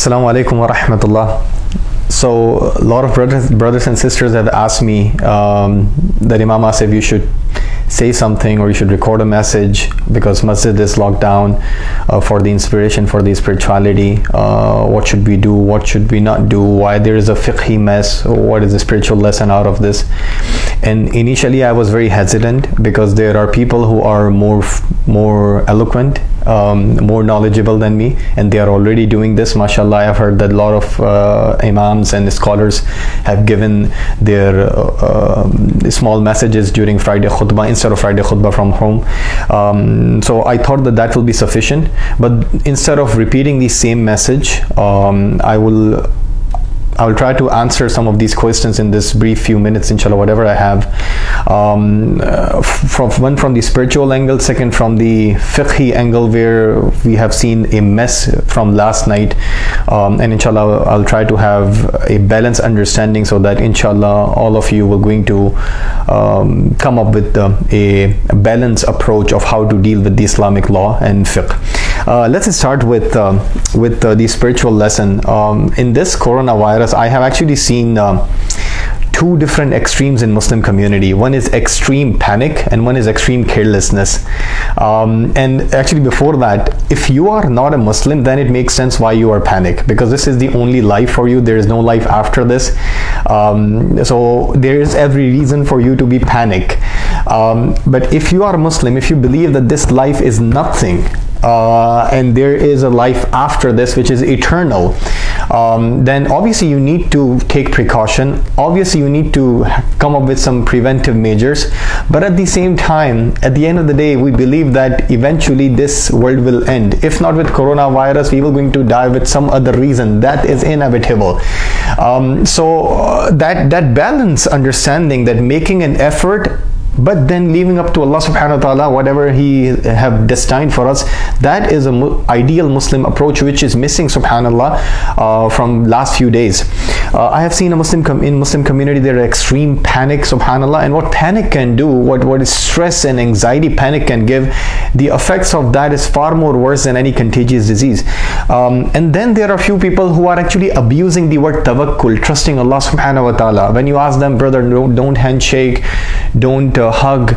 Assalamu alaikum wa rahmatullah. So a lot of brothers and sisters have asked me that Imam asked if you should say something or you should record a message because masjid is locked down for the inspiration, for the spirituality. What should we do? What should we not do? Why there is a fiqhi mess? What is the spiritual lesson out of this? And initially I was very hesitant because there are people who are more eloquent, more knowledgeable than me, and they are already doing this. Mashallah, I've heard that a lot of imams and scholars have given their small messages during Friday khutbah instead of Friday khutbah from home. So I thought that will be sufficient, but instead of repeating the same message, I will try to answer some of these questions in this brief few minutes, inshallah, whatever I have. From the spiritual angle, second from the fiqhi angle, where we have seen a mess from last night, and inshallah I'll try to have a balanced understanding so that inshallah all of you will going to come up with a balanced approach of how to deal with the Islamic law and fiqh. Let's start with the spiritual lesson. In this coronavirus, I have actually seen two different extremes in Muslim community. One is extreme panic and one is extreme carelessness. And actually before that, if you are not a Muslim, then it makes sense why you are panic, because this is the only life for you. There is no life after this. So there is every reason for you to be panic. But if you are Muslim, if you believe that this life is nothing, and there is a life after this which is eternal, then obviously you need to take precaution. Obviously you need to come up with some preventive measures, but at the same time, at the end of the day, we believe that eventually this world will end. If not with coronavirus, we will going to die with some other reason. That is inevitable. So that balance understanding, that making an effort but then leaving up to Allah subhanahu wa ta'ala whatever he have destined for us, that is an ideal Muslim approach which is missing, subhanallah, from last few days. I have seen in Muslim community there are extreme panic, subhanallah, and what panic can do, what is stress and anxiety panic can give, the effects of that is far more worse than any contagious disease. And then there are few people who are actually abusing the word tawakkul, trusting Allah subhanahu wa ta'ala. When you ask them, brother, no, don't handshake, don't hug,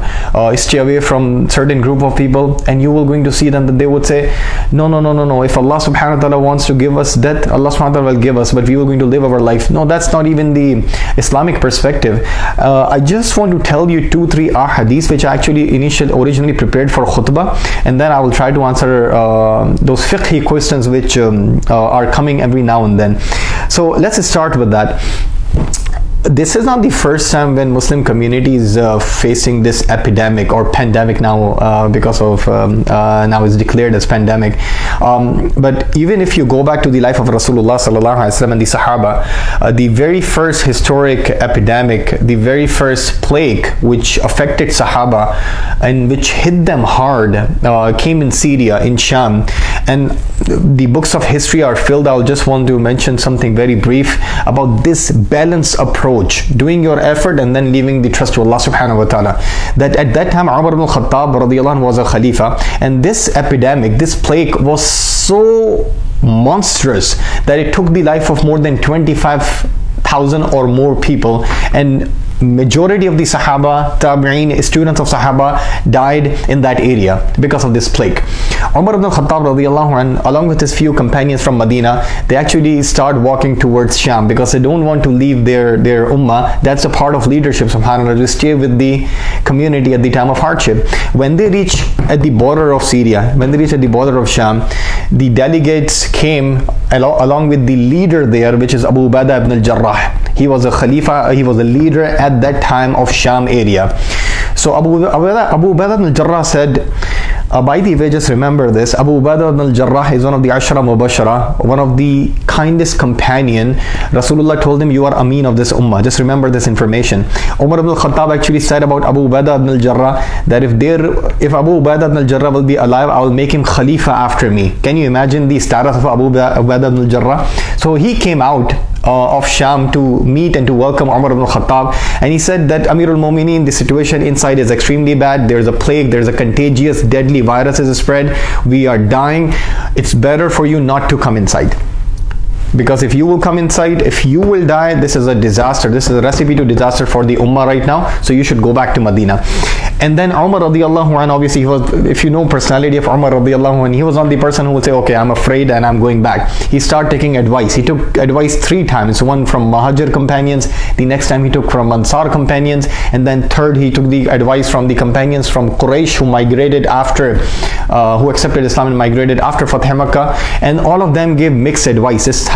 stay away from certain group of people, and you will going to see them that they would say, no, if Allah subhanahu wa ta'ala wants to give us death, Allah subhanahu wa ta'ala will give us, but we were going to live our life. No, that's not even the Islamic perspective. I just want to tell you 2-3 ahadith which I actually originally prepared for khutbah, and then I will try to answer those fiqhi questions which are coming every now and then. So let's start with that. This is not the first time when Muslim community is facing this epidemic or pandemic now, because of now it's declared as pandemic. But even if you go back to the life of Rasulullah sallallahu alaihi wasallam and the Sahaba, the very first historic epidemic, the very first plague which affected Sahaba and which hit them hard came in Syria, in Sham, and the books of history are filled. I'll just want to mention something very brief about this balanced approach, doing your effort and then leaving the trust to Allah subhanahu wa ta'ala. That at that time Umar ibn al-Khattab radiallahu anhu was a Khalifa, and this epidemic, this plague was so monstrous that it took the life of more than 25,000 or more people, and majority of the Sahaba, Tabi'in, students of Sahaba died in that area because of this plague. Umar ibn al-Khattab radiallahu anhu, along with his few companions from Medina, they actually start walking towards Sham because they don't want to leave their Ummah. That's a part of leadership, subhanAllah, to stay with the community at the time of hardship. When they reach at the border of Syria, when they reach at the border of Sham, the delegates came along with the leader there, which is Abu Ubaidah ibn al-Jarrah. He was a Khalifa, he was a leader at that time of Sham area. So Abu Ubaidah ibn al-Jarrah said, by the way, just remember this, Abu Ubaidah ibn al-Jarrah is one of the Ashra Mubashara, one of the kindest companion. Rasulullah told him, you are Ameen of this Ummah. Just remember this information. Umar ibn al-Khattab actually said about Abu Ubaidah ibn al-Jarrah that if Abu Ubaidah ibn al-Jarrah will be alive, I will make him Khalifa after me. Can you imagine the status of Abu Ubaidah ibn al-Jarrah? So he came out of Sham to meet and to welcome Umar ibn al-Khattab, and he said that Amir al-Mumineen, the situation inside is extremely bad. There is a plague, there is a contagious deadly virus is spread, we are dying, it's better for you not to come inside. Because if you will come inside, if you will die, this is a disaster. This is a recipe to disaster for the Ummah right now. So you should go back to Medina. And then Umar radiallahu anhu, obviously he was, if you know personality of Umar radiallahu anhu, he was not the person who would say, okay, I'm afraid and I'm going back. He started taking advice. He took advice 3 times. One from Muhajir companions. The next time he took from Ansar companions. And then third, he took the advice from the companions from Quraysh who migrated after, who accepted Islam and migrated after Fatih Makkah. And all of them gave mixed advice. This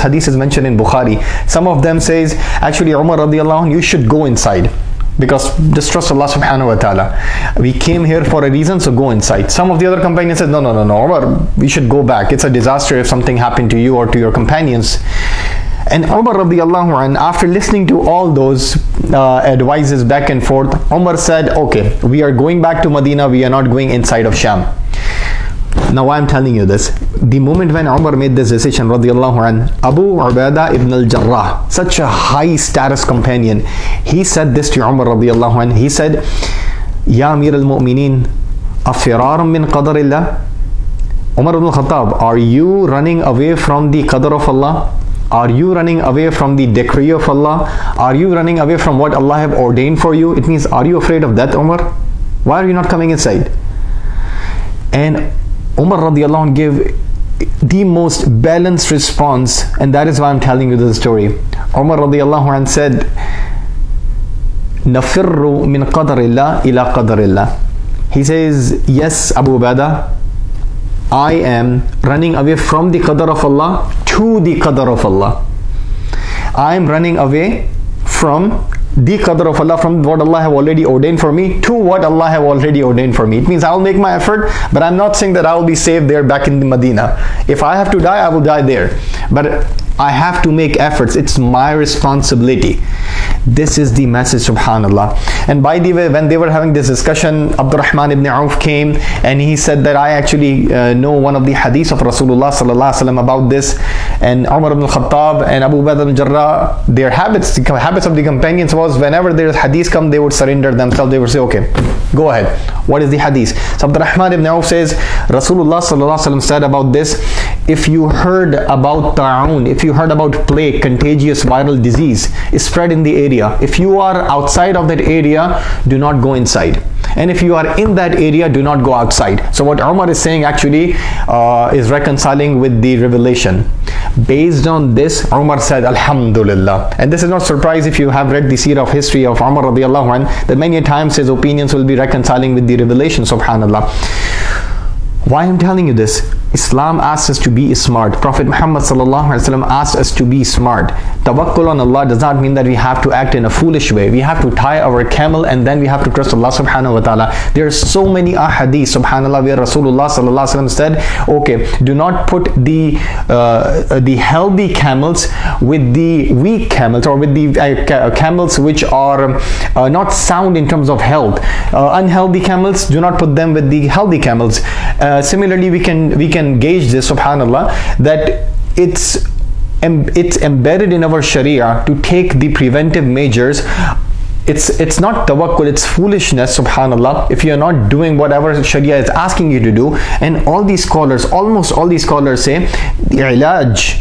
hadith is mentioned in Bukhari. Some of them says, actually Umar radiallahu anhu, you should go inside. Because just trust Allah subhanahu wa ta'ala. We came here for a reason, so go inside. Some of the other companions said, no, Umar, we should go back. It's a disaster if something happened to you or to your companions. And Umar radiallahu anhu, after listening to all those advices back and forth, Umar said, okay, we are going back to Medina, we are not going inside of Sham. Now why I'm telling you this, the moment when Umar made this decision radiallahu anhu, Abu Ubaidah ibn al-Jarrah, such a high status companion, he said this to Umar radiallahu anhu, he said, Ya Amir al-Mu'mineen, afirarum min qadarillah? Umar ibn al-Khattab, are you running away from the qadr of Allah? Are you running away from the decree of Allah? Are you running away from what Allah have ordained for you? It means, are you afraid of death, Umar? Why are you not coming inside? And Umar radiallahu anhu gave the most balanced response, and that is why I'm telling you this story. Umar radiallahu anhu said, Nafirru min qadarillah ila qadarillah. He says, yes, Abu Ubaidah, I am running away from the qadr of Allah to the qadr of Allah. I am running away from the qadr of Allah, from what Allah have already ordained for me to what Allah have already ordained for me. It means I will make my effort, but I'm not saying that I will be saved there back in the Medina. If I have to die, I will die there, but I have to make efforts. It's my responsibility. This is the message, subhanallah. And by the way, when they were having this discussion, Abdurrahman ibn Auf came and he said that I actually know one of the hadiths of Rasulullah sallallahu alaihi wasallam about this. And Umar ibn al-Khattab and Abu Ubaidah ibn al-Jarrah, their habits, the habits of the companions was whenever their hadith come, they would surrender themselves. They would say, okay, go ahead. What is the hadith? So Abdurrahman ibn Auf says, Rasulullah sallallahu alaihi wasallam said about this, if you heard about ta'un, if you heard about plague, contagious viral disease is spread in the area, if you are outside of that area, do not go inside. And if you are in that area, do not go outside. So what Umar is saying actually is reconciling with the revelation. Based on this, Umar said, Alhamdulillah. And this is not surprise if you have read the seerah of history of Umar radiallahu anhu, that many times his opinions will be reconciling with the revelation, subhanallah. Why I'm telling you this, Islam asks us to be smart. Prophet Muhammad ﷺ asks us to be smart. Tawakkul on Allah does not mean that we have to act in a foolish way. We have to tie our camel and then we have to trust Allah subhanahu wa ta'ala. There are so many ahadith, subhanallah, where Rasulullah ﷺ said, okay, do not put the healthy camels with the weak camels, or with the camels which are not sound in terms of health. Unhealthy camels, do not put them with the healthy camels. Similarly, we can gauge this, subhanallah, that it's embedded in our Sharia to take the preventive measures. It's not tawakkul, it's foolishness, subhanallah, if you're not doing whatever Sharia is asking you to do. And all these scholars, almost all these scholars say, ilaj,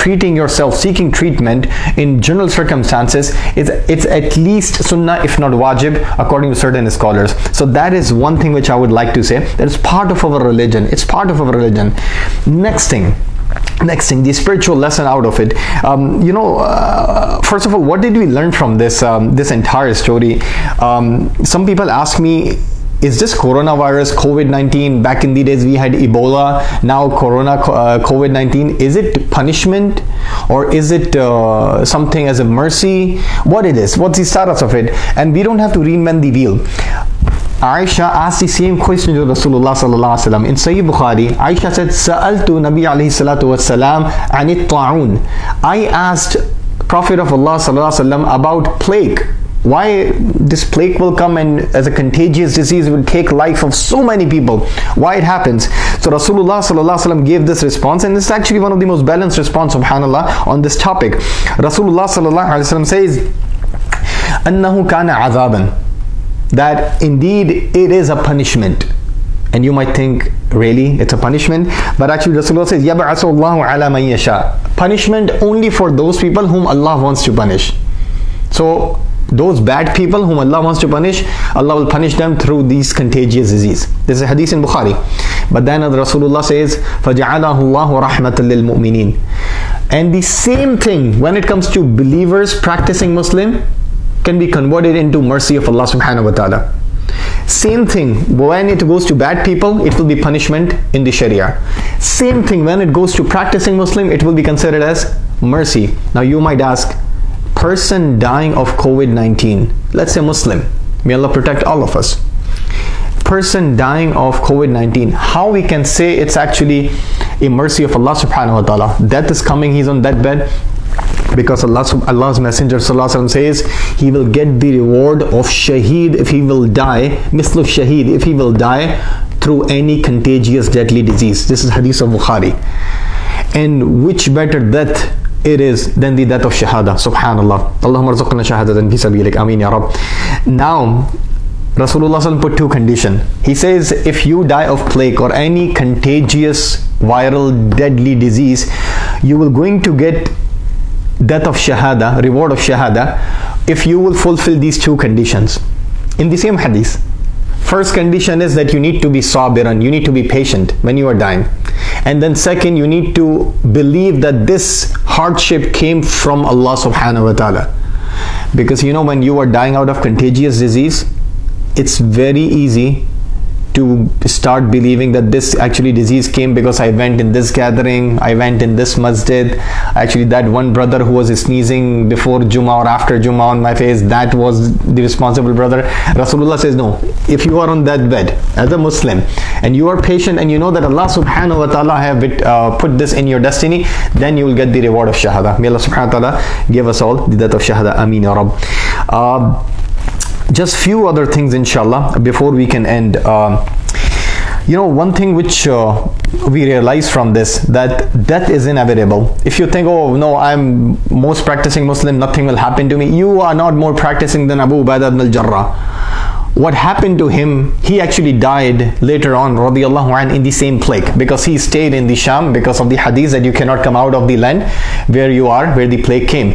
treating yourself, seeking treatment in general circumstances, it's at least sunnah, if not wajib, according to certain scholars. So that is one thing which I would like to say, that is part of our religion. It's part of our religion. Next thing, the spiritual lesson out of it. First of all, what did we learn from this this entire story? Some people ask me, is this coronavirus, COVID-19, back in the days we had Ebola, now corona, COVID-19, is it punishment or is it something as a mercy? What it is? What's the status of it? And we don't have to reinvent the wheel. Aisha asked the same question to Rasulullah sallallahu alaihi wasallam. In Sahih Bukhari, Aisha said, Sa'altu Nabi alayhi salatu wassalam anit ta'un. I asked Prophet of Allah sallallahu alaihi wasallam about plague. Why this plague will come and as a contagious disease will take life of so many people, why it happens. So Rasulullah sallallahu alaihi wasallam gave this response, and it's actually one of the most balanced response, subhanallah, on this topic. Rasulullah sallallahu alaihi wasallam says, Annahu kana azaban, that indeed it is a punishment. And you might think, really, it's a punishment? But actually Rasulullah says, يَبْعَثُ اللَّهُ عَلَى مَنْ يَشَاءُ. Punishment only for those people whom Allah wants to punish. So those bad people whom Allah wants to punish, Allah will punish them through these contagious disease. This is a hadith in Bukhari. But then Rasulullah says, فَجَعَلَهُ اللَّهُ رَحْمَةً لِلْمُؤْمِنِينَ. And the same thing when it comes to believers, practicing Muslim, can be converted into mercy of Allah subhanahu wa ta'ala. Same thing when it goes to bad people, it will be punishment in the Sharia. Same thing when it goes to practicing Muslim, it will be considered as mercy. Now you might ask, person dying of COVID-19, let's say Muslim, may Allah protect all of us, person dying of COVID-19, how we can say it's actually a mercy of Allah subhanahu wa ta'ala? Death is coming, he's on deathbed, because Allah's Messenger ﷺ says he will get the reward of shaheed if he will die, mislu shaheed, if he will die through any contagious deadly disease. This is hadith of Bukhari. And which better death it is than the death of shahada? Subhanallah. Allahumma arzuqna shahadatan fi sabilik. Ameen ya Rabb. Now Rasulullah put two conditions. He says, if you die of plague or any contagious viral deadly disease, you will going to get death of shahada, reward of shahada, if you will fulfill these two conditions. In the same hadith, first condition is that you need to be sabiran, you need to be patient when you are dying. And then second, you need to believe that this hardship came from Allah subhanahu wa ta'ala. Because you know, when you are dying out of contagious disease, it's very easy to start believing that this actually disease came because I went in this gathering, I went in this masjid, actually that one brother who was sneezing before Jummah or after Jummah on my face, that was the responsible brother. Rasulullah says no. If you are on that bed as a Muslim and you are patient and you know that Allah subhanahu wa ta'ala have put this in your destiny, then you will get the reward of shahada. May Allah subhanahu wa ta'ala give us all the death of shahada. Ameen ya Rabb. Just few other things inshallah before we can end. You know, one thing which we realize from this, that death is inevitable. If you think, oh no, I'm most practicing Muslim, nothing will happen to me, you are not more practicing than Abu Ubaidah ibn al-Jarrah. What happened to him, he actually died later on radiallahu anh, in the same plague, because he stayed in the Sham because of the hadith that you cannot come out of the land where you are, where the plague came.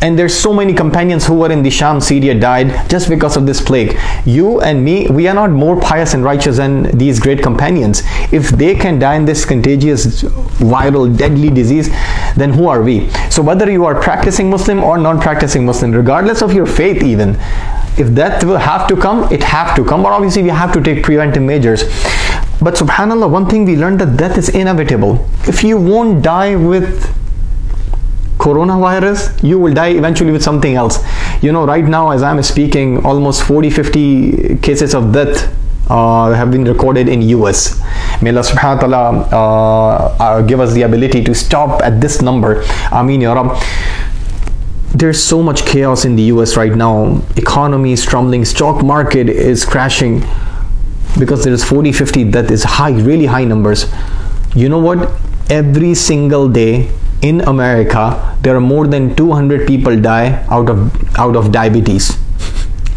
And there's so many companions who were in the Sham, Syria, died just because of this plague. You and me, we are not more pious and righteous than these great companions. If they can die in this contagious viral deadly disease, then who are we? So whether you are practicing Muslim or non-practicing Muslim, regardless of your faith, even if death will have to come, it have to come, but obviously we have to take preventive measures. But subhanallah, one thing we learned, that death is inevitable. If you won't die with coronavirus, you will die eventually with something else. You know, right now as I'm speaking, almost 40-50 cases of death have been recorded in US. May Allah subhanahu wa ta'ala give us the ability to stop at this number. Ameen ya Rabb. There's so much chaos in the US right now. Economy is crumbling, stock market is crashing, because there is 40-50, that is high, really high numbers. You know what? Every single day in America, there are more than 200 people die out of diabetes.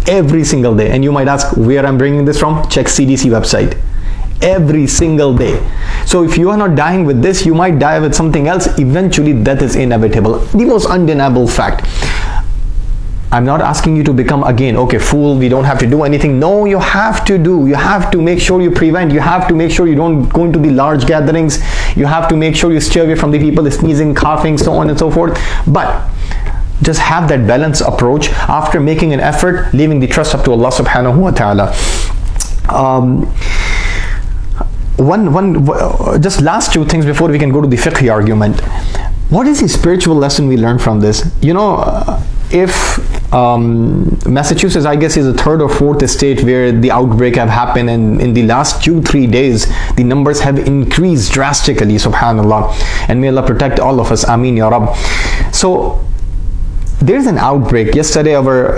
Every single day. And you might ask where I'm bringing this from? Check CDC website. Every single day. So if you are not dying with this, you might die with something else. Eventually death is inevitable, the most undeniable fact. I'm not asking you to become again, okay, fool, we don't have to do anything. No, you have to do. You have to make sure you prevent. You have to make sure you don't go into the large gatherings. You have to make sure you stay away from the people sneezing, coughing, so on and so forth. But just have that balanced approach after making an effort, leaving the trust up to Allah subhanahu wa ta'ala. Just last two things before we can go to the fiqh argument. What is the spiritual lesson we learned from this? You know, Massachusetts, I guess, is the third or fourth state where the outbreak have happened, and in the last 2-3 days the numbers have increased drastically, subhanallah, and may Allah protect all of us. Ameen ya Rabb. So there's an outbreak. Yesterday our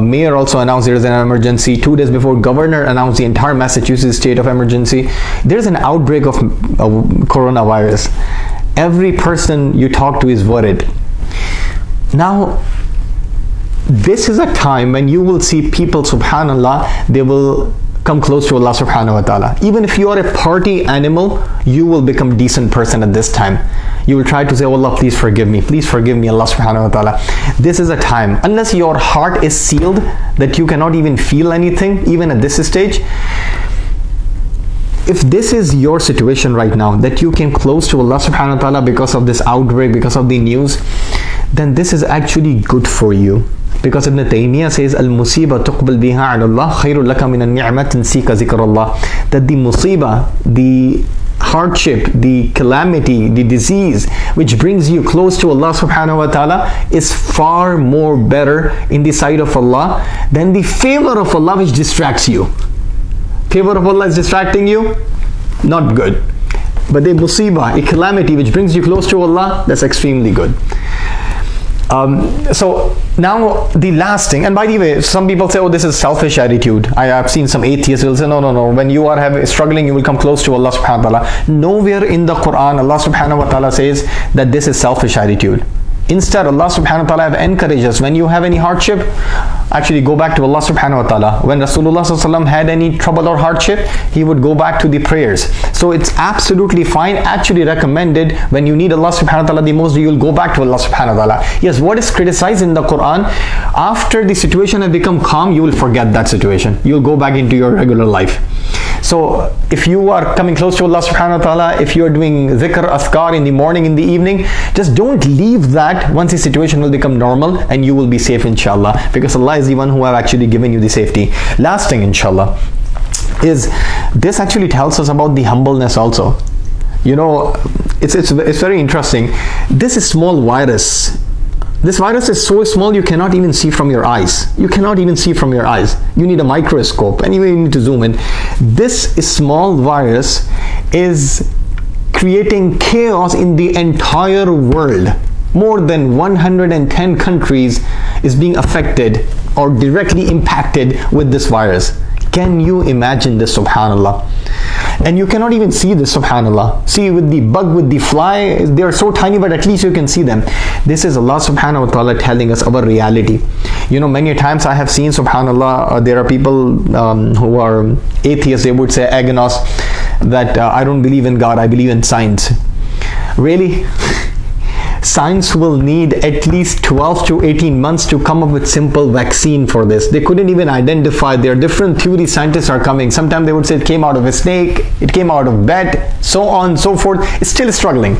mayor also announced there is an emergency. 2 days before, governor announced the entire Massachusetts state of emergency. There's an outbreak of coronavirus. Every person you talk to is worried. Now this is a time when you will see people, subhanallah, they will come close to Allah subhanahu wa ta'ala. Even if you are a party animal, you will become a decent person at this time. You will try to say, oh Allah, please forgive me, Allah subhanahu wa ta'ala. This is a time, unless your heart is sealed, that you cannot even feel anything, even at this stage. If this is your situation right now, that you came close to Allah subhanahu wa ta'ala because of this outbreak, because of the news, then this is actually good for you. Because Ibn Taymiyyah says, Al-Musibah tuqbal biha ala khairul laka min al-ni'matin sika zikrullah. That the musibah, the hardship, the calamity, the disease which brings you close to Allah subhanahu wa ta'ala is far more better in the sight of Allah than the favor of Allah which distracts you. Favor of Allah is distracting you? Not good. But the musibah, a calamity which brings you close to Allah, that's extremely good. So now the last thing, and by the way, some people say, oh, this is selfish attitude. I have seen some atheists will say, no, when you are struggling, you will come close to Allah subhanahu wa ta'ala. Nowhere in the Quran, Allah subhanahu wa ta'ala says that this is selfish attitude. Instead, Allah subhanahu wa ta'ala have encouraged us. When you have any hardship, actually go back to Allah subhanahu wa ta'ala. When Rasulullah sallallahu alaihi wasallam had any trouble or hardship, he would go back to the prayers. So it's absolutely fine, actually recommended. When you need Allah subhanahu wa ta'ala the most, you'll go back to Allah subhanahu wa ta'ala. Yes, what is criticized in the Quran? After the situation has become calm, you will forget that situation. You'll go back into your regular life. So if you are coming close to Allah subhanahu wa ta'ala, if you are doing zikr, azkar in the morning, in the evening, just don't leave that. Once the situation will become normal and you will be safe, inshallah, because Allah is the one who have actually given you the safety. Last thing, inshallah, is this actually tells us about the humbleness also. You know, it's very interesting. This is small virus. This virus is so small you cannot even see from your eyes. You cannot even see from your eyes. You need a microscope. Anyway, you need to zoom in. This small virus is creating chaos in the entire world. More than 110 countries is being affected or directly impacted with this virus. Can you imagine this, subhanallah? And you cannot even see this, subhanallah. See, with the bug, with the fly, they are so tiny, but at least you can see them. This is Allah subhanahu wa ta'ala telling us our reality. You know, many times I have seen, subhanallah, there are people who are atheists. They would say, agnostics, that I don't believe in God, I believe in science. Really? Science will need at least 12 to 18 months to come up with simple vaccine for this. They couldn't even identify. There are different theories. Scientists are coming. Sometimes they would say it came out of a snake, it came out of bat, so on, so forth. It's still struggling.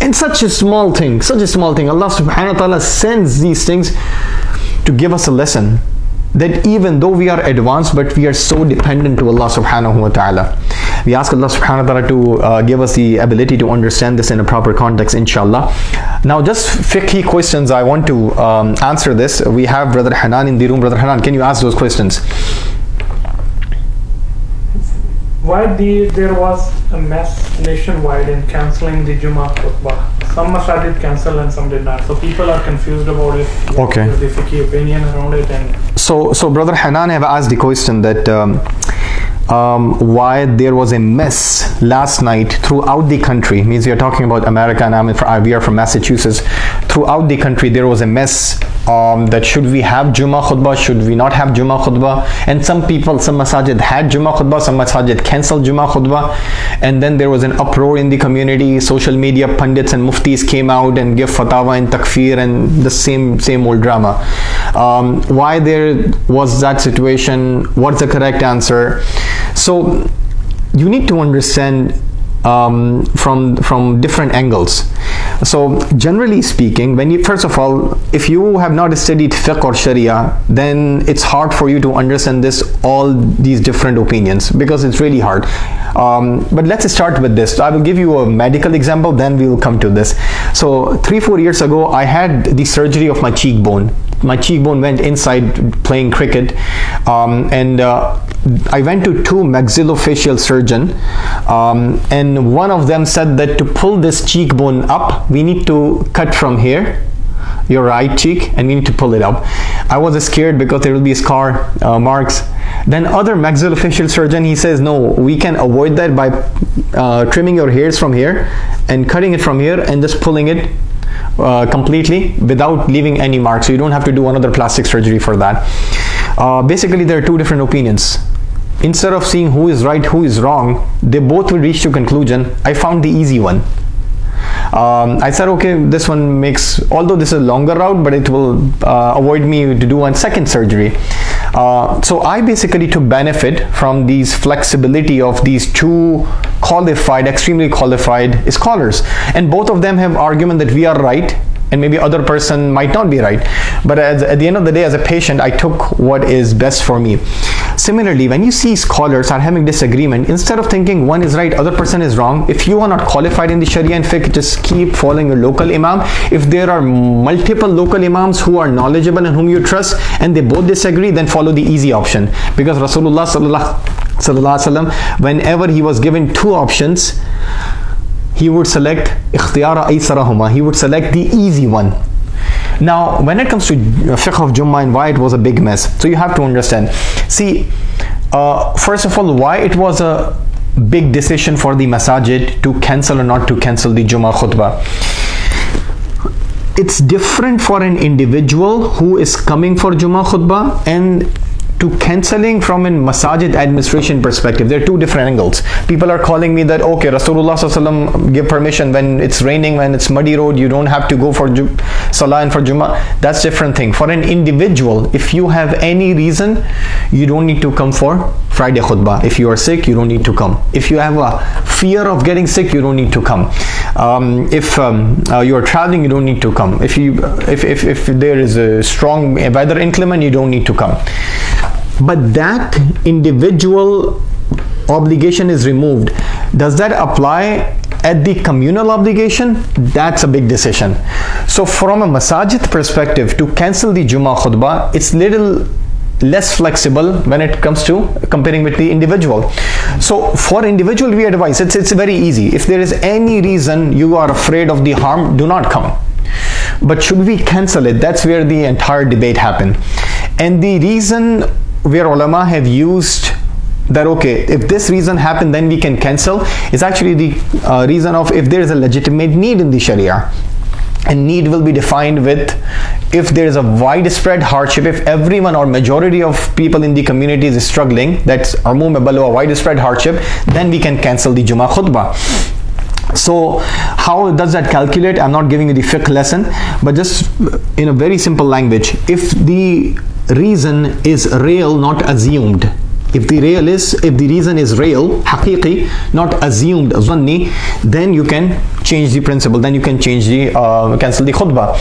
And such a small thing, such a small thing. Allah subhanahu wa ta'ala sends these things to give us a lesson. That even though we are advanced, but we are so dependent to Allah subhanahu wa ta'ala. We ask Allah subhanahu wa ta'ala to give us the ability to understand this in a proper context, inshallah. Now, just fiqhi questions, I want to answer this. We have Brother Hanan in the room. Brother Hanan, can you ask those questions? Why there was a mess nationwide in cancelling the Jummah khutbah? Some masajid cancelled and some did not. So people are confused about it. Okay. The fiqhi opinion around it. And so Brother Hanan have asked the question that why there was a mess last night throughout the country. Means we are talking about America, and we are from Massachusetts. Throughout the country there was a mess that should we have Jummah khutbah, should we not have Jummah khutbah. And some people, some masajid had Jummah khutbah, some masajid cancelled Jummah khutbah. And then there was an uproar in the community. Social media pundits and muftis came out and gave fatawa and takfir and the same old drama. Why there was that situation? What's the correct answer? So you need to understand from different angles. So generally speaking, when you, first of all, if you have not studied fiqh or sharia, then it's hard for you to understand this, all these different opinions, because it's really hard. But let's start with this. I will give you a medical example, then we will come to this. So 3-4 years ago, I had the surgery of my cheekbone. My cheekbone went inside playing cricket, and I went to 2 maxillofacial surgeon, and one of them said that to pull this cheekbone up, we need to cut from here, your right cheek, and we need to pull it up. I was scared because there will be scar marks. Then other maxillofacial surgeon, he says, no, we can avoid that by trimming your hairs from here and cutting it from here and just pulling it completely without leaving any marks. So you don't have to do another plastic surgery for that. Basically, there are 2 different opinions. Instead of seeing who is right, who is wrong, they both will reach to conclusion, I found the easy one. I said, okay, this one makes, although this is a longer route, but it will avoid me to do one second surgery. So I basically took benefit from these flexibility of these two qualified, extremely qualified scholars. And both of them have argument that we are right, and maybe other person might not be right. But at the end of the day, as a patient, I took what is best for me. Similarly, when you see scholars are having disagreement, instead of thinking one is right, other person is wrong, if you are not qualified in the Sharia and fiqh, just keep following your local imam. If there are multiple local imams who are knowledgeable and whom you trust, and they both disagree, then follow the easy option. Because Rasulullah sallallahu alaihi wasallam, whenever he was given two options, he would select ikhtiyara aysarahuma, he would select the easy one. Now, when it comes to fiqh of Jummah and why it was a big mess, so you have to understand. See, first of all, why it was a big decision for the masajid to cancel or not to cancel the Jummah khutbah. It's different for an individual who is coming for Jummah khutbah and to cancelling from a masajid administration perspective. There are two different angles. People are calling me that, okay, Rasulullah sallallahu alaihi wasallam give permission when it's raining, when it's muddy road, you don't have to go for salah and for Jummah. That's different thing. For an individual, if you have any reason, you don't need to come for Friday khutbah. If you are sick, you don't need to come. If you have a fear of getting sick, you don't need to come. If you are traveling, you don't need to come. If there is a strong weather inclement, you don't need to come. But that individual obligation is removed. Does that apply at the communal obligation? That's a big decision. So from a masajid perspective, to cancel the Jummah khutbah, it's little less flexible when it comes to comparing with the individual. So for individual, we advise, it's very easy. If there is any reason you are afraid of the harm, do not come. But should we cancel it? That's where the entire debate happened. And the reason where ulama have used that, okay, if this reason happened, then we can cancel, is actually the reason of if there is a legitimate need in the Sharia. And need will be defined with if there is a widespread hardship, if everyone or majority of people in the community is struggling, that's umum below a widespread hardship, then we can cancel the Jummah khutbah. So how does that calculate? I'm not giving you the fiqh lesson, but just in a very simple language, if the reason is real, not assumed, if the reason is real, haqiqi, not assumed, zanni, then you can change the principle, then you can change the cancel the khutbah.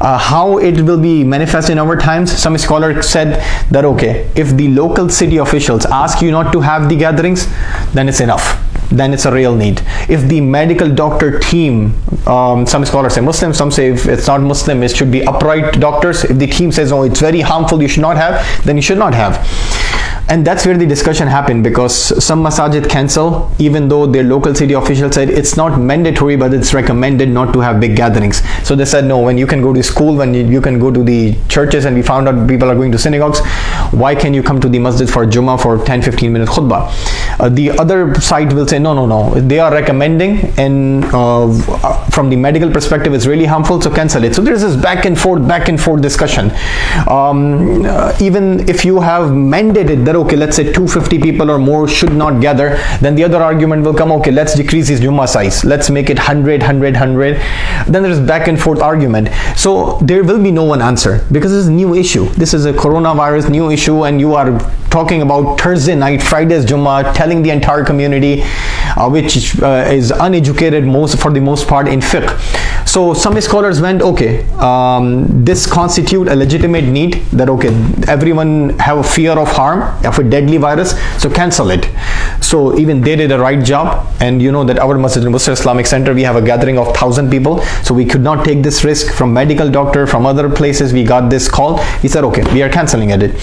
How it will be manifest in our times, some scholars said that, okay, if the local city officials ask you not to have the gatherings, then it's enough, then it's a real need. If the medical doctor team, some scholars say Muslim, some say if it's not Muslim, it should be upright doctors. If the team says, oh, it's very harmful, you should not have, then you should not have. And that's where the discussion happened, because some masajid cancel, even though their local city official said it's not mandatory, but it's recommended not to have big gatherings. So they said, no, when you can go to school, when you can go to the churches, and we found out people are going to synagogues, why can you come to the masjid for Jummah for 10-15 minute khutbah? The other side will say, no, they are recommending, and from the medical perspective, it's really harmful, so cancel it. So there's this back and forth discussion. Even if you have mandated that, okay, let's say 250 people or more should not gather, then the other argument will come, okay, let's decrease his Jummah size, let's make it 100. Then there's back and forth argument. So there will be no one answer, because this is a new issue. This is a coronavirus new issue, and you are talking about Thursday night, Friday's Jummah, telling the entire community, which is uneducated for the most part in fiqh. So some scholars went, okay, this constitute a legitimate need, that okay, everyone have a fear of harm, of a deadly virus, so cancel it. So even they did a right job, and you know that our Masjid al-Busra Islamic Center, we have a gathering of 1,000 people, so we could not take this risk. From medical doctor, from other places, we got this call, we said, okay, we are cancelling it.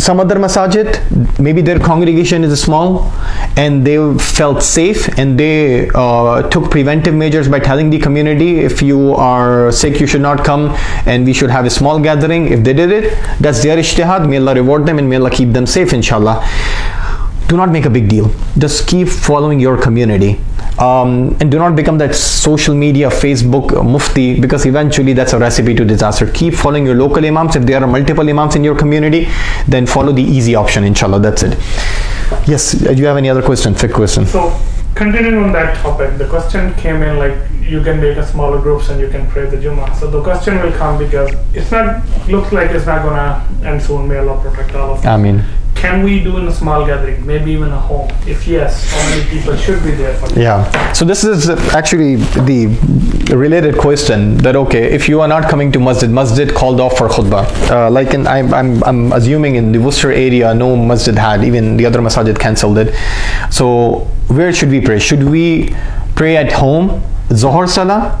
Some other masajid, maybe their congregation is small, and they felt safe, and they took preventive measures by telling the community, if you are sick, you should not come, and we should have a small gathering. If they did it, that's their ijtihad, may Allah reward them, and may Allah keep them safe, inshallah. do not make a big deal. Just keep following your community, and do not become that social media Facebook mufti, because eventually that's a recipe to disaster. Keep following your local imams. If there are multiple imams in your community, then follow the easy option, inshallah. That's it. Yes, do you have any other question? Fiqh question. So continuing on that topic, the question came in like, you can make a smaller groups and you can pray the Jummah. So the question will come because it's not, looks like it's not gonna end soon. May Allah protect all of us. Ameen. Can we do in a small gathering, maybe even a home? If yes, how many people should be there for that? Yeah, so this is actually the related question that, okay, if you are not coming to masjid called off for khutbah, like in, I'm assuming in the Worcester area, no masjid had, even the other masajid cancelled it. So where should we pray? Should we pray at home, Zohar Salah,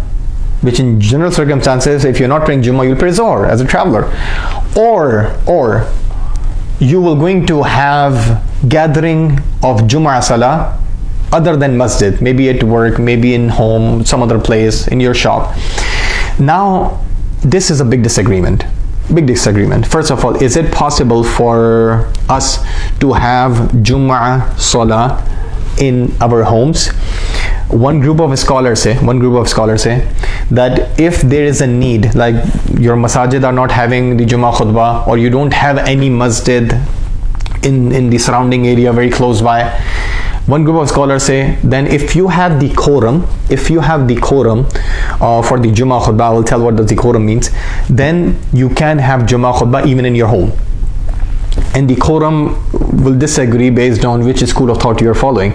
which in general circumstances, if you're not praying Jummah, you'll pray Zohar as a traveler, or you will going to have gathering of Jummah Salah other than masjid, maybe at work, maybe in home, some other place, in your shop. Now, this is a big disagreement. Big disagreement. First of all, is it possible for us to have Jummah Salah in our homes? One group of scholars say that if there is a need, like your masajid are not having the Jummah khutbah, or you don't have any masjid in the surrounding area very close by, one group of scholars say, then if you have the quorum, for the Jummah khutbah, I will tell what does the quorum means, then you can have Jummah khutbah even in your home. And the quorum will disagree based on which school of thought you are following.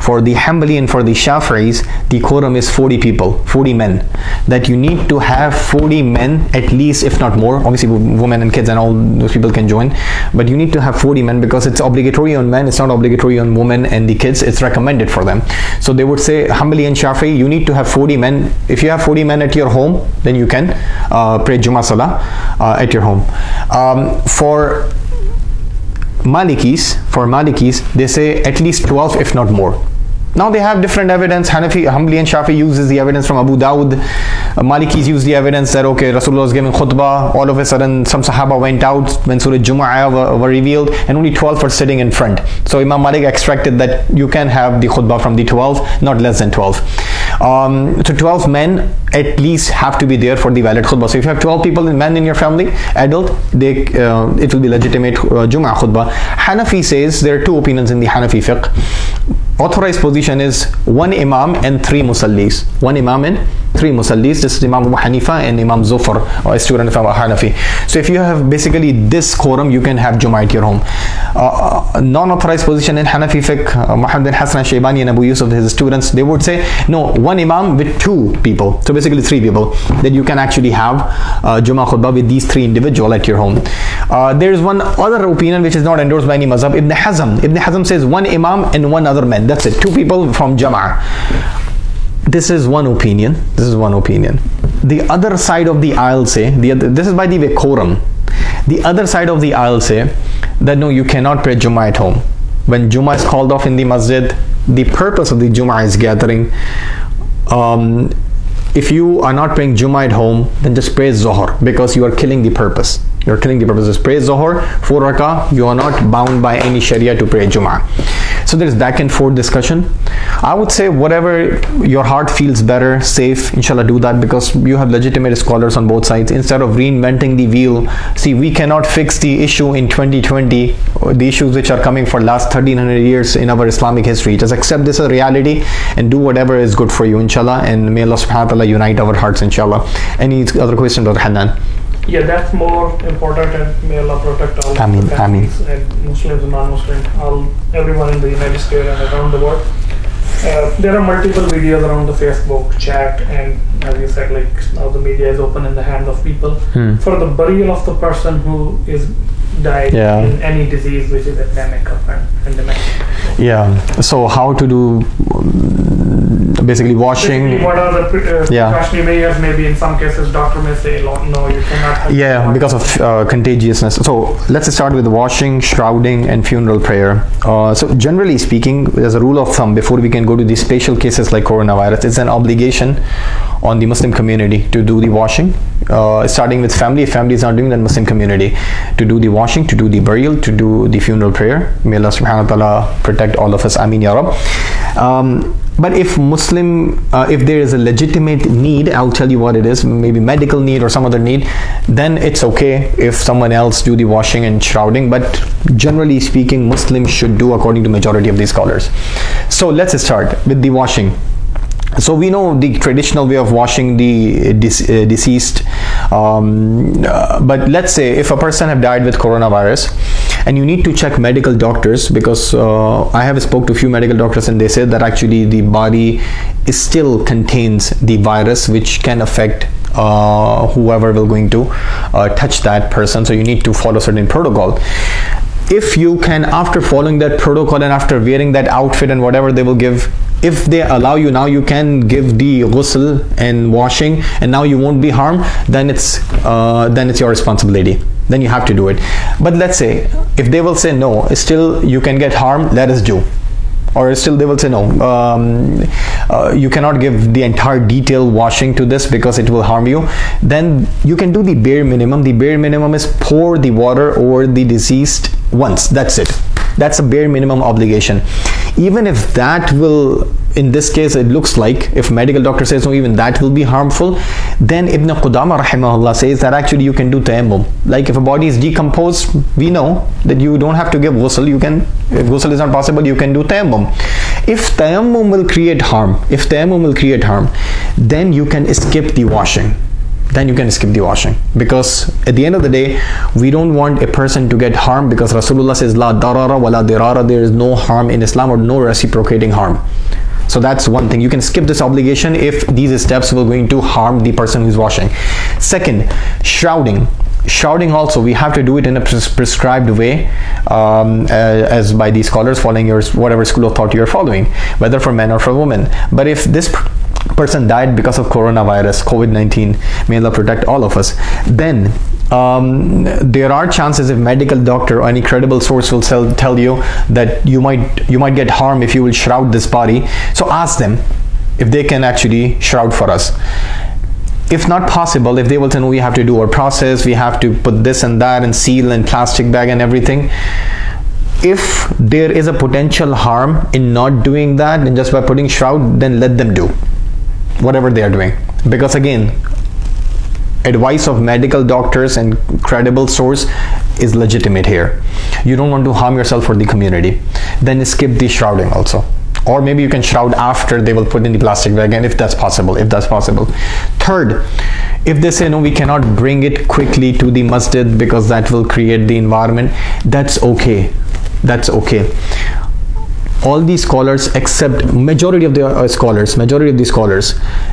For the Hanbali and for the Shafi'is, the quorum is 40 people, 40 men. That you need to have 40 men at least, if not more. Obviously, women and kids and all those people can join. But you need to have 40 men because it's obligatory on men. It's not obligatory on women and the kids. It's recommended for them. So they would say, Hanbali and Shafi'i, you need to have 40 men. If you have 40 men at your home, then you can pray Jummah Salah at your home. For Malikis, they say at least 12, if not more. Now they have different evidence. Hanbali and Shafi uses the evidence from Abu Dawud. Malikis use the evidence that, okay, Rasulullah was giving khutbah, all of a sudden some Sahaba went out when Surah Jumu'ah were revealed, and only 12 were sitting in front. So Imam Malik extracted that you can have the khutbah from the 12, not less than 12. So 12 men at least have to be there for the valid khutbah. So if you have 12 people and men in your family, adult, it will be legitimate Jummah khutbah. Hanafi says, there are two opinions in the Hanafi fiqh. Authorized position is one imam and three musallis. One imam and three musallis. This is Imam Abu Hanifa and Imam Zohar, a student of Hanafi. So if you have basically this quorum, you can have Jummah at your home. Non-authorized position in Hanafi fiqh, Muhammad Hassan Shaybani and Abu Yusuf, his students, they would say, no, one imam with two people. So basically three people. Then you can actually have Jummah khutbah with these three individuals at your home. There is one other opinion which is not endorsed by any mazhab, Ibn Hazm. Ibn Hazm says one imam and one other man. That's it. Two people from Jama'ah. This is one opinion. The other side of the aisle say, this is by the way quorum. The other side of the aisle say that no, you cannot pray Jummah at home. When Jummah is called off in the masjid, the purpose of the Jummah is gathering. If you are not praying Jummah at home, then just pray Zohar, because you are killing the purpose. You're killing the purpose. Just pray Zohar, 4 rakah. You are not bound by any Sharia to pray Jummah. So there's back and forth discussion. I would say whatever your heart feels better, safe, inshallah do that, because you have legitimate scholars on both sides. Instead of reinventing the wheel, see, we cannot fix the issue in 2020, the issues which are coming for last 1300 years in our Islamic history. Just accept this as reality and do whatever is good for you, inshallah. And may Allah subhanahu wa ta'ala unite our hearts, inshallah. Any other question, Dr. Hanan? Yeah, that's more important, and may Allah protect all families and Muslims and non-Muslims, everyone in the United States and around the world. There are multiple videos around the Facebook chat, and as you said, like now the media is open in the hands of people for the burial of the person who is died in any disease which is epidemic or pandemic. Yeah, so how to do basically washing. Basically, what are the precautionary measures? Maybe in some cases, doctor may say, no, you cannot. Help because of contagiousness. So let's start with washing, shrouding, and funeral prayer. So generally speaking, as a rule of thumb, before we can go to these special cases like coronavirus, it's an obligation on the Muslim community to do the washing, starting with family. If family is not doing, then Muslim community to do the washing, to do the burial, to do the funeral prayer. May Allah subhanahu wa ta'ala protect all of us. Ameen ya Rabb. But if Muslim, if there is a legitimate need, I'll tell you what it is, maybe medical need or some other need, then it's okay if someone else do the washing and shrouding. But generally speaking, Muslims should do according to majority of these scholars. So let's start with the washing. So we know the traditional way of washing the deceased, but let's say if a person have died with coronavirus and you need to check medical doctors, because I have spoke to a few medical doctors and they said that actually the body is still contains the virus which can affect whoever will going to touch that person. So you need to follow certain protocol. If you can, after following that protocol and after wearing that outfit and whatever they will give, if they allow you, now you can give the ghusl and washing, and now you won't be harmed, then it's your responsibility, then you have to do it. But let's say if they will say no, still you can get harmed, let us do. Or still they will say no, you cannot give the entire detailed washing to this because it will harm you, then you can do the bare minimum. The bare minimum is pour the water over the deceased once, that's it. That's a bare minimum obligation. Even if that will, in this case it looks like, if medical doctor says no, even that will be harmful, then Ibn Qudama rahimahullah says that actually you can do tayammum. Like if a body is decomposed, we know that you don't have to give ghusl. You can, if ghusl is not possible, you can do tayammum. If tayammum will create harm, then you can skip the washing. Because at the end of the day, we don't want a person to get harmed, because Rasulullah says la darara wala dirara, there is no harm in Islam or no reciprocating harm. So that's one thing, you can skip this obligation if these steps were going to harm the person who's washing. Second, shrouding. Shrouding also we have to do it in a prescribed way, as by the scholars, following your whatever school of thought you're following, whether for men or for women. But if this person died because of coronavirus, COVID-19, may Allah protect all of us, then there are chances, if medical doctor or any credible source will tell you that you might get harm if you will shroud this body, so ask them if they can actually shroud for us. If not possible, if they will tell, we have to do our process, we have to put this and that and seal and plastic bag and everything. If there is a potential harm in not doing that and just by putting shroud, then let them do whatever they are doing. Because again, advice of medical doctors and credible source is legitimate here. You don't want to harm yourself or the community. Then skip the shrouding also. Or maybe you can shroud after they will put in the plastic bag, and if that's possible, Third, if they say no, we cannot bring it quickly to the masjid because that will create the environment, that's okay. All these scholars, except majority of the scholars,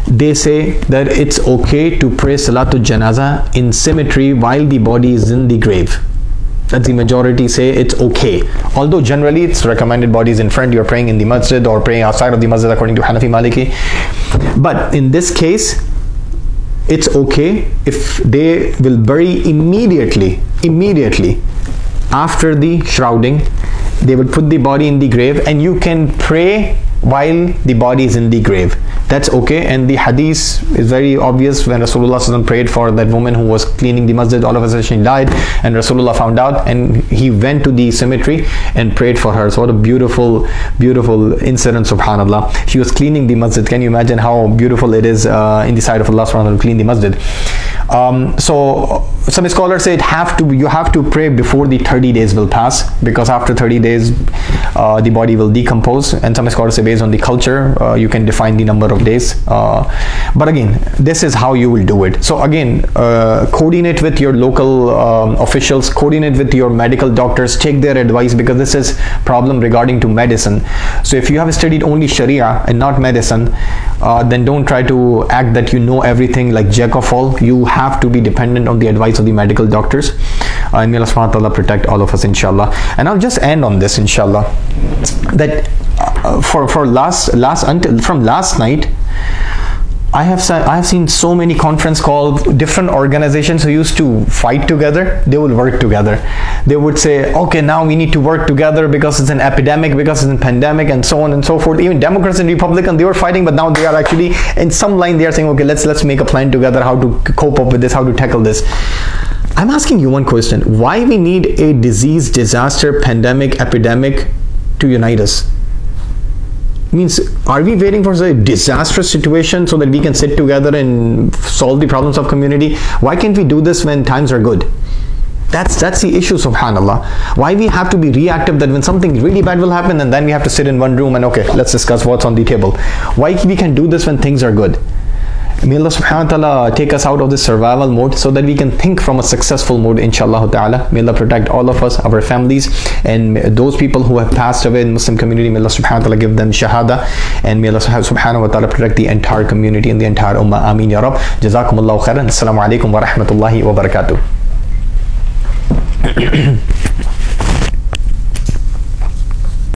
they say that it's okay to pray Salatul Janaza in cemetery while the body is in the grave. That's the majority say it's okay. Although generally it's recommended bodies in front, you're praying in the masjid or praying outside of the masjid according to Hanafi Maliki. But in this case, it's okay if they will bury immediately after the shrouding. They will put the body in the grave and you can pray while the body is in the grave. That's okay. And the hadith is very obvious when Rasulullah prayed for that woman who was cleaning the masjid, all of a sudden she died, and Rasulullah found out and he went to the cemetery and prayed for her. So what a beautiful incident, subhanallah. She was cleaning the masjid. Can you imagine how beautiful it is in the sight of Allah subhanahu wa ta'ala to clean the masjid? So some scholars say you have to pray before the 30 days will pass, because after 30 days the body will decompose. And some scholars say based on the culture you can define the number of days, but again this is how you will do it. So again, coordinate with your local officials, coordinate with your medical doctors, take their advice, because this is problem regarding to medicine. So if you have studied only Sharia and not medicine, then don't try to act that you know everything, like jack of all. You have to be dependent on the advice of the medical doctors, and may Allah subhanahu wa ta'ala protect all of us, inshallah. And I'll just end on this, inshallah, that from last night, I have seen so many conference calls, different organizations who used to fight together, they will work together. They would say, okay, now we need to work together because it's an epidemic, because it's a pandemic, and so on and so forth. Even Democrats and Republicans, they were fighting, but now they are actually in some line, they are saying, okay, let's make a plan together, how to cope up with this, how to tackle this. I'm asking you one question. Why we need a disease, disaster, pandemic, epidemic to unite us? Means, are we waiting for a disastrous situation so that we can sit together and solve the problems of community? Why can't we do this when times are good? That's the issue, subhanallah. Why we have to be reactive, that when something really bad will happen and then we have to sit in one room and okay, let's discuss what's on the table. Why we can do this when things are good? May Allah subhanahu wa ta'ala take us out of this survival mode so that we can think from a successful mode, inshallah ta'ala. May Allah protect all of us, our families, and those people who have passed away in Muslim community. May Allah subhanahu wa ta'ala give them shahada, and may Allah subhanahu wa ta'ala protect the entire community and the entire ummah. Ameen ya Rab. Jazakumullahu khairan. Assalamu alaikum wa rahmatullahi wa barakatuh.